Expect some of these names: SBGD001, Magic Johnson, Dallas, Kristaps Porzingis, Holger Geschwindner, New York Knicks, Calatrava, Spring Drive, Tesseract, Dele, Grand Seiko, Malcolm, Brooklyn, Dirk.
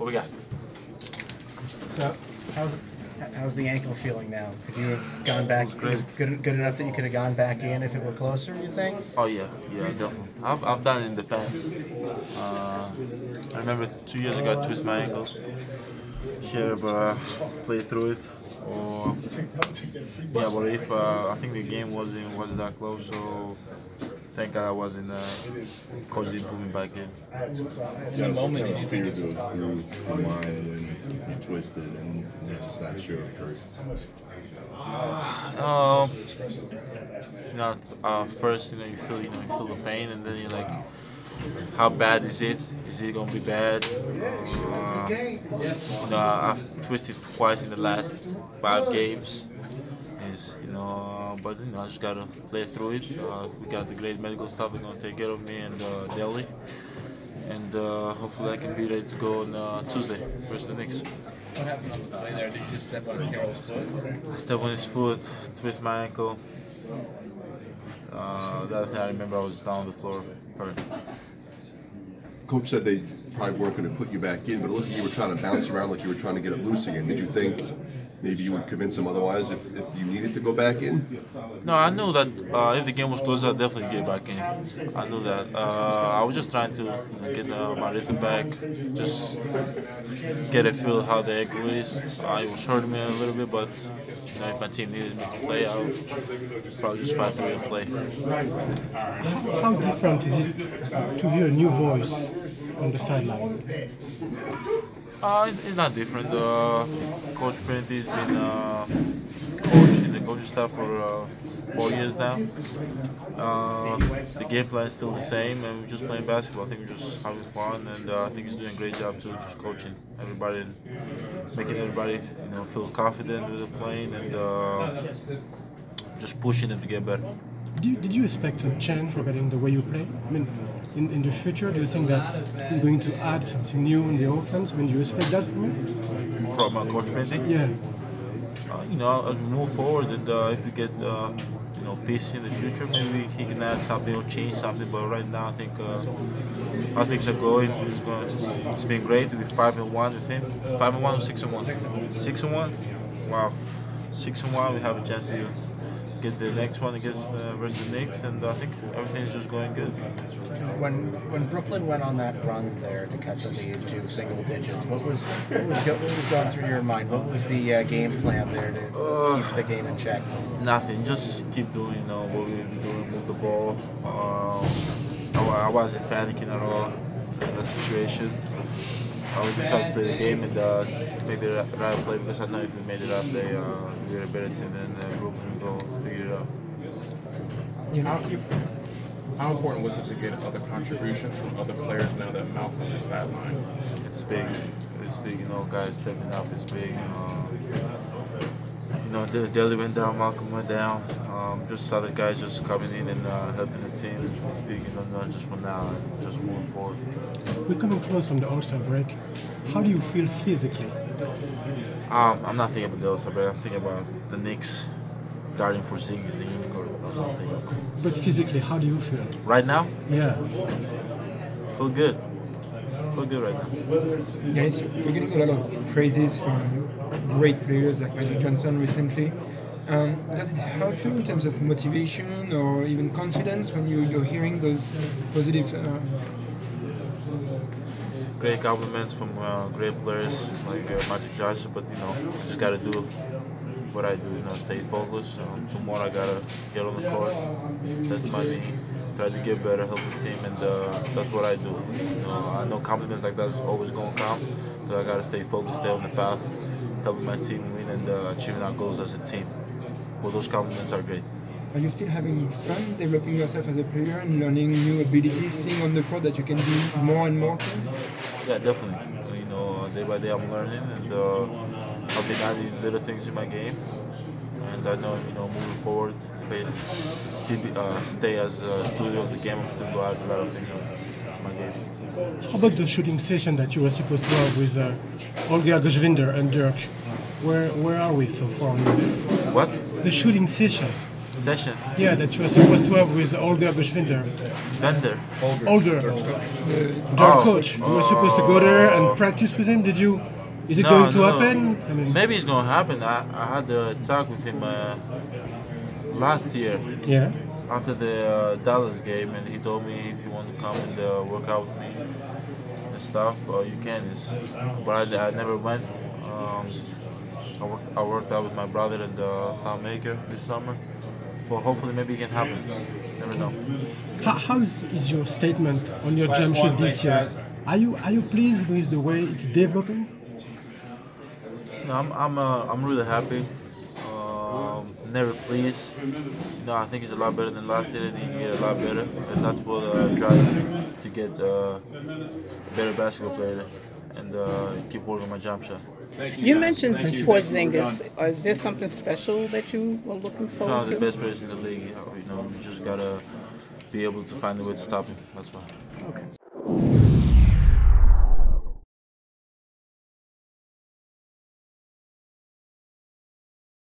What we got? So, how's the ankle feeling now? Could you have gone back? Good enough that you could have gone back in if it were closer, you think? Oh yeah, yeah, definitely. I've done it in the past. I remember 2 years ago I twisted my ankle here, but I played through it. Or, yeah, but if I think the game wasn't that close, so thank God I wasn't. Coach didn't put me back in. In the moment, did you think it goes through your mind when you twisted and you're just not sure at first? First, you feel the pain, and then you're like, how bad is it? Is it gonna be bad? I've twisted twice in the last 5 games. But I just gotta play through it. We got the great medical staff. They're gonna take care of me and Dele, and hopefully I can be ready to go on Tuesday versus the Knicks. What happened on the play there? Did you just step on Carroll's foot? I stepped on his foot, twist my ankle. The other thing I remember, I was down on the floor hurt. Coach said they probably weren't going to put you back in, but it looked like you were trying to bounce around like you were trying to get it loose again. Did you think maybe you would convince them otherwise if you needed to go back in? No, I knew that if the game was closer, I'd definitely get back in. I knew that. I was just trying to get my rhythm back, just get a feel how the ankle is. It was hurting me a little bit, but if my team needed me to play, I would probably just find a way to play. How different is it to hear a new voice on the sideline? It's not different. Coach Prentice's been coach in the coaching staff for 4 years now. The game plan is still the same, and we're just playing basketball. I think we're just having fun, and I think he's doing a great job too, just coaching everybody and making everybody feel confident with the playing, and just pushing them to get better. Did you expect some change regarding the way you play? I mean, in the future, do you think that he's going to add something new in the offense? When do you expect that from him? From Coach Mendy? Yeah. As we move forward, and if we get peace in the future, maybe he can add something or change something. But right now, I think how things are going, it's been great. We're 5-1 with him. 5-1 or 6-1? 6-1. Wow. 6-1. We have a chance to get the next one against versus the Knicks, and I think everything is just going good. When Brooklyn went on that run there to cut the lead to single digits, what was going through your mind? What was the game plan there to keep the game in check? Nothing, just keep doing what we were doing with the ball. I wasn't panicking at all in that situation. I was just trying to play the game and make the right play, because I know if we made it up, they were a better team than Brooklyn would go figure it out. How important was it to get other contributions from other players now that Malcolm is sidelined? It's big. It's big, guys stepping up is big. Dele went down, Malcolm went down. Just other guys just coming in and helping the team. It's big, not just from now, just moving forward. We're coming close on the All-Star break. How do you feel physically? I'm not thinking about the All-Star break. I'm thinking about the Knicks guarding Porzingis, the unicorn. But physically, how do you feel? Right now? Yeah. Feel good. Feel good right now. Guys, we're getting a lot of praises from great players like Magic Johnson recently. Does it help you in terms of motivation or even confidence when you're hearing those positive? Great compliments from great players like Magic Johnson, but I just gotta do what I do, stay focused. Tomorrow I gotta get on the court, test my knee, try to get better, help the team, and that's what I do. I know compliments like that is always gonna come, so I gotta stay focused, stay on the path, helping my team win, and achieving our goals as a team. Well, those compliments are great. Are you still having fun developing yourself as a player and learning new abilities, seeing on the court that you can do more and more things? Yeah, definitely. So, day by day I'm learning, and I've been adding little things in my game. And I know, moving forward, stay as a student of the game, I'm still going to add a lot of things in my game. How about the shooting session that you were supposed to have with Holger Geschwindner and Dirk? Where are we so far on this? What? The shooting session. session. Yeah, that was supposed to have with Holger Geschwindner. Holger. Dirk coach. You were supposed to go there and practice with him. Did you? Is it going to happen? I mean, maybe it's going to happen. I had a talk with him last year. Yeah. After the Dallas game, and he told me if you want to come and work out with me and stuff, you can. But I never went. I worked out with my brother at the Maker this summer, but hopefully maybe it can happen. Never know. How is your statement on your jump shot this year? Are you pleased with the way it's developing? No, I'm really happy. Never pleased. No, I think it's a lot better than last year. I think you get a lot better, and that's what drives me to get a better basketball player and keep working on my jump shot. You mentioned Porzingis. Is there something special that you were looking forward to? He's the best person in the league. You know, you just gotta be able to find a way to stop him. That's why. Okay.